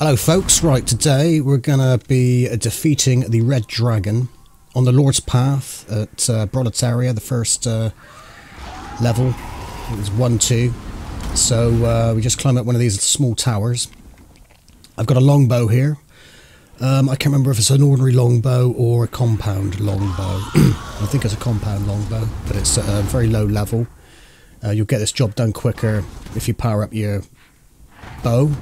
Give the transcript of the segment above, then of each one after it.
Hello folks, right, today we're gonna be defeating the Red Dragon on the Lord's Path at Broletaria, the first level. It was 1-2, so we just climb up one of these small towers. I've got a longbow here. I can't remember if it's an ordinary longbow or a compound longbow. I think it's a compound longbow, but it's at a very low level. You'll get this job done quicker if you power up your bow.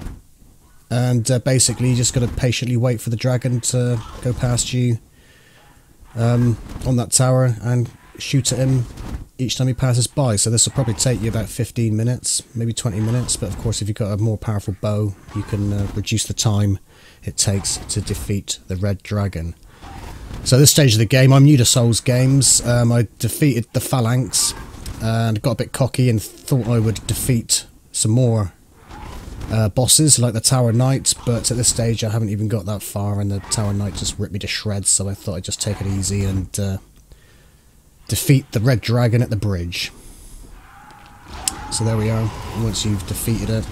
And basically you just got to patiently wait for the dragon to go past you on that tower and shoot at him each time he passes by. So this will probably take you about 15 minutes, maybe 20 minutes. But of course, if you've got a more powerful bow, you can reduce the time it takes to defeat the Red Dragon. So this stage of the game, I'm new to Souls Games. I defeated the Phalanx and got a bit cocky and thought I would defeat some more bosses like the Tower Knight, but at this stage I haven't even got that far and the Tower Knight just ripped me to shreds, so I thought I'd just take it easy and defeat the Red Dragon at the bridge. So there we are. Once you've defeated it,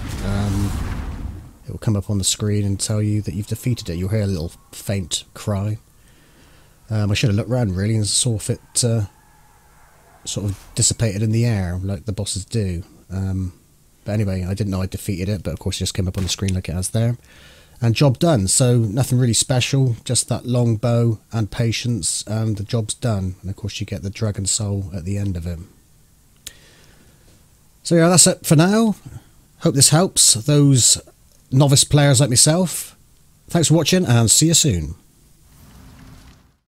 it will come up on the screen and tell you that you've defeated it. You'll hear a little faint cry. I should have looked around really and saw if it sort of dissipated in the air like the bosses do. But anyway, I didn't know I defeated it, but of course it just came up on the screen like it has there. And job done, so nothing really special, just that long bow and patience, and the job's done. And of course you get the dragon soul at the end of it. So yeah, that's it for now. Hope this helps those novice players like myself. Thanks for watching, and see you soon.